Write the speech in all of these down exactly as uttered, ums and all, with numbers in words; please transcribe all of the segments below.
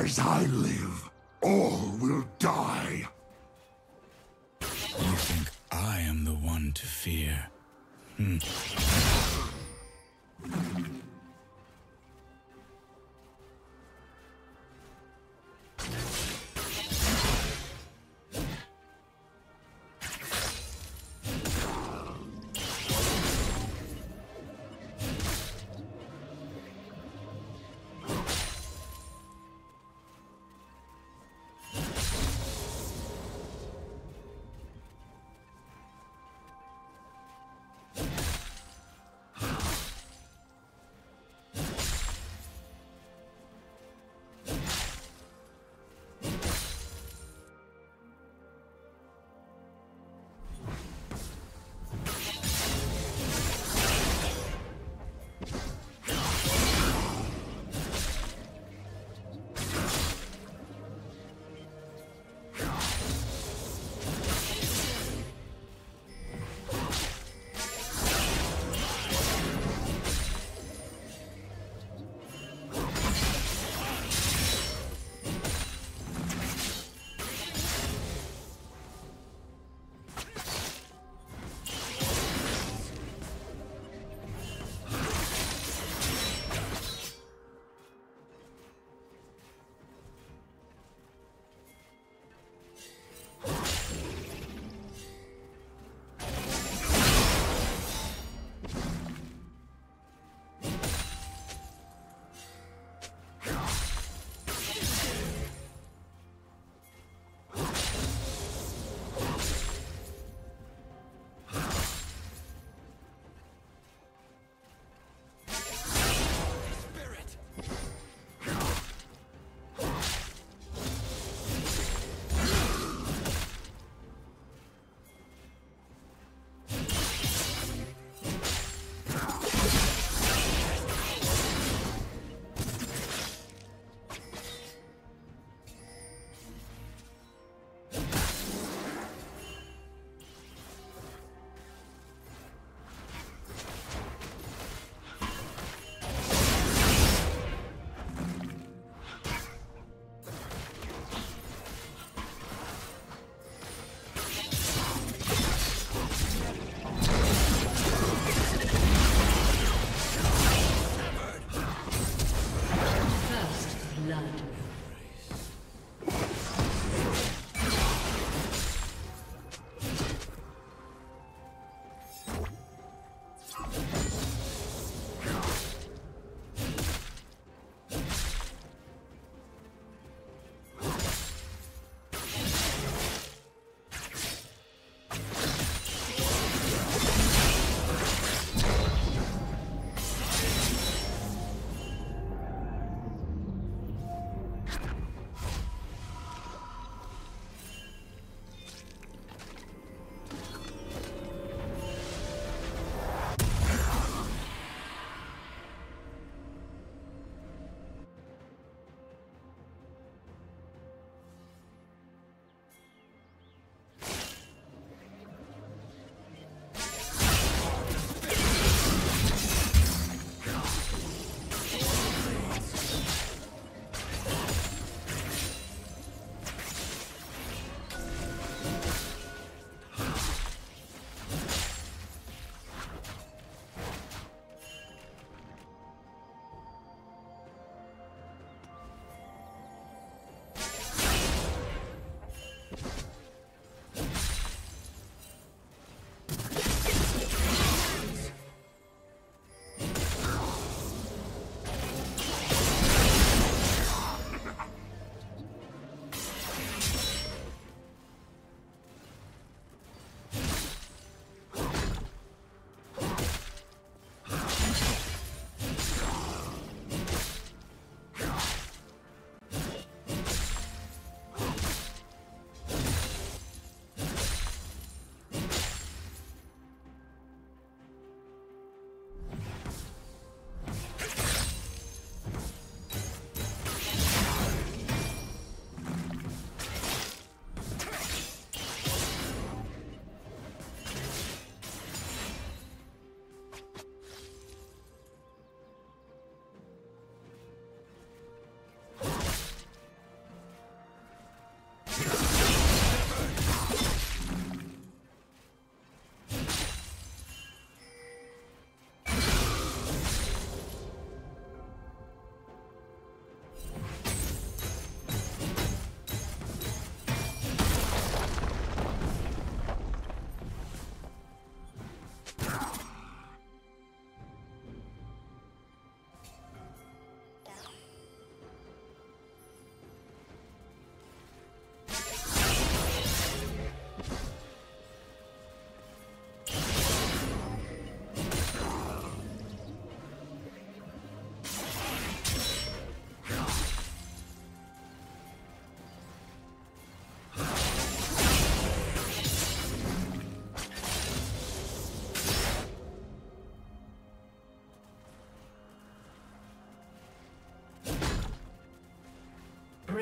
As I live, all will die. You think I am the one to fear? Hmm.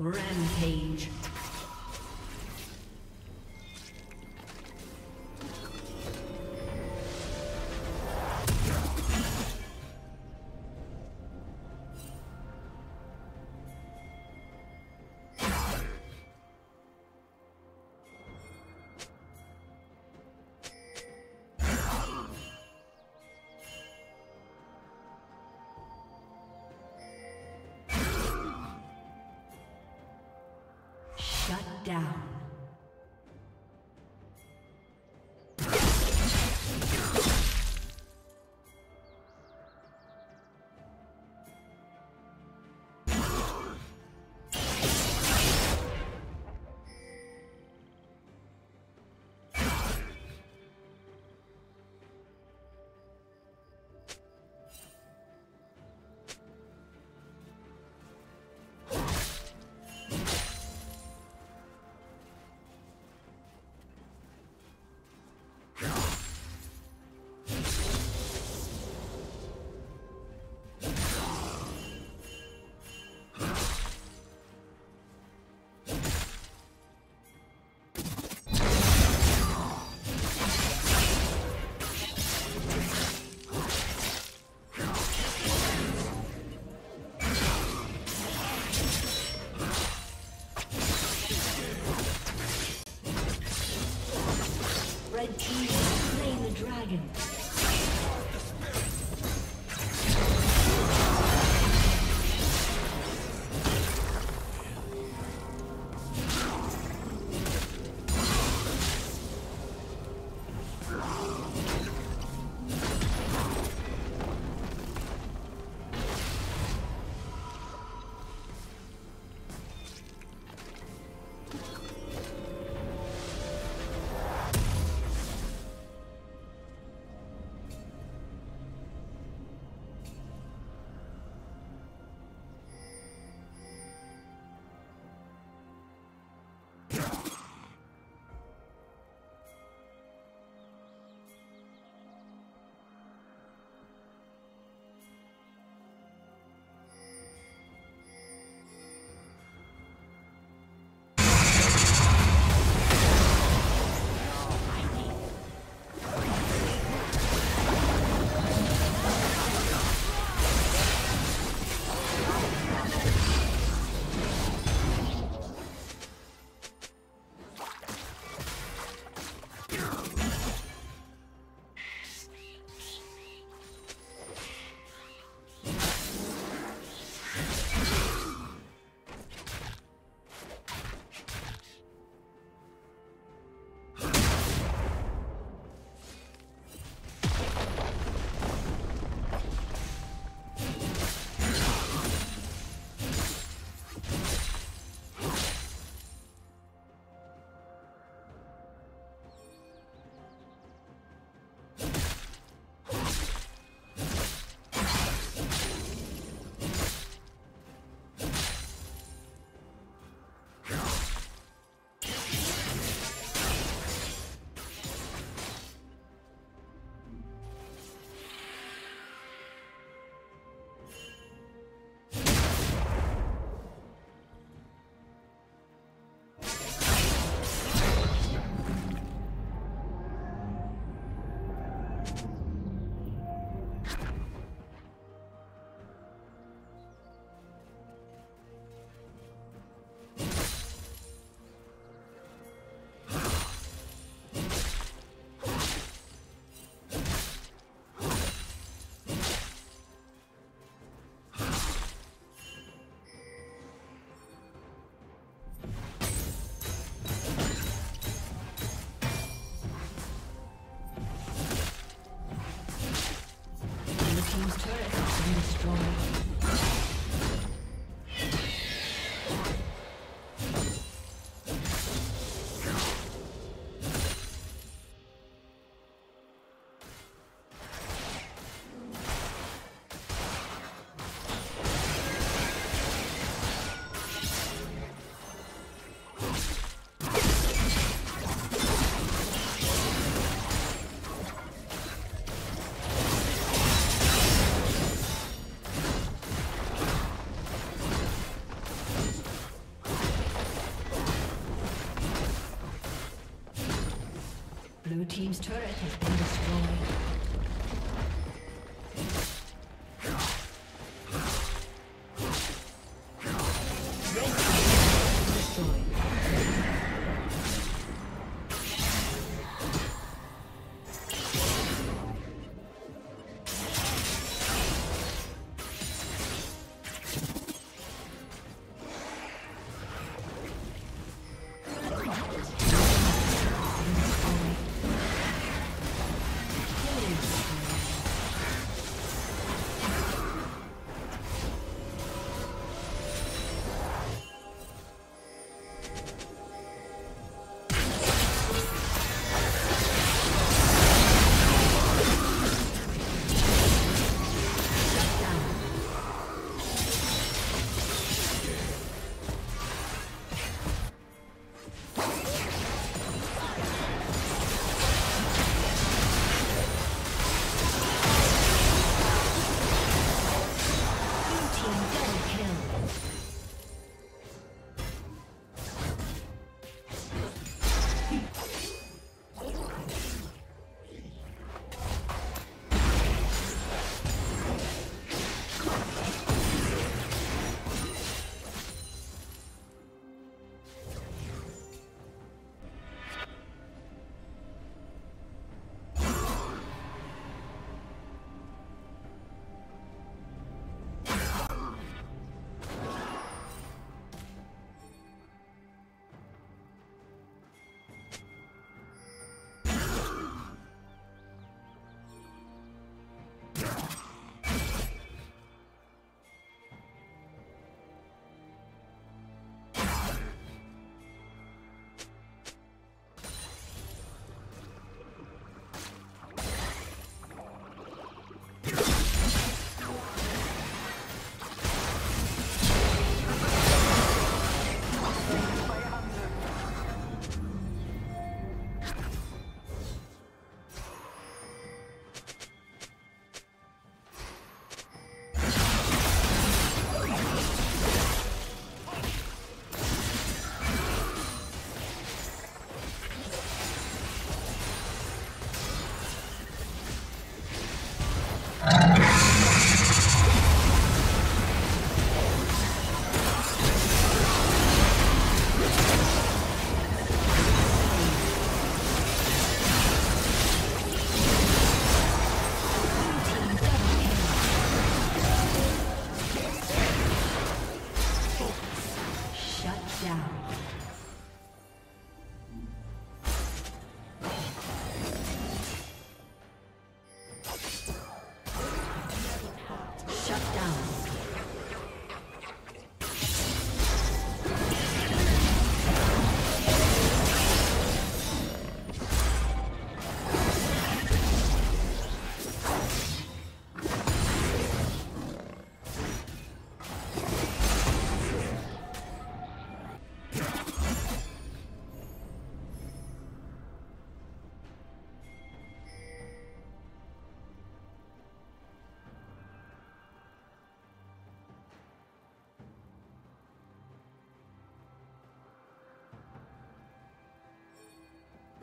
Rampage. Shut down. team's turret has been destroyed.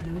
Blue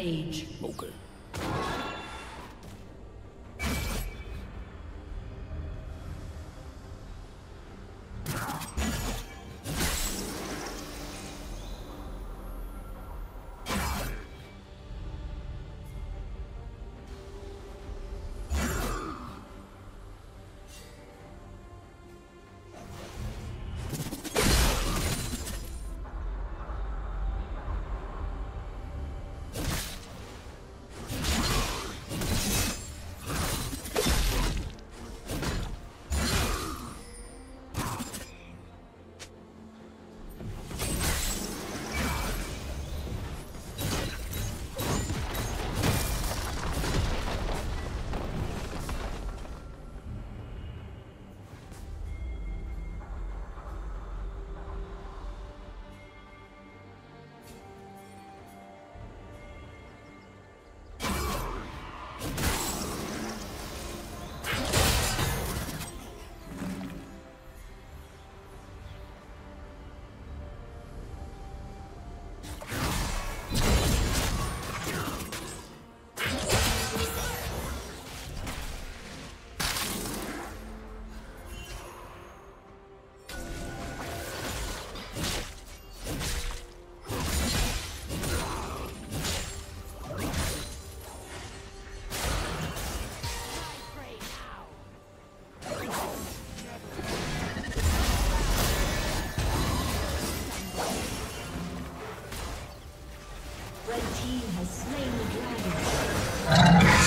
Rampage. Okay. Red team has slain the dragon.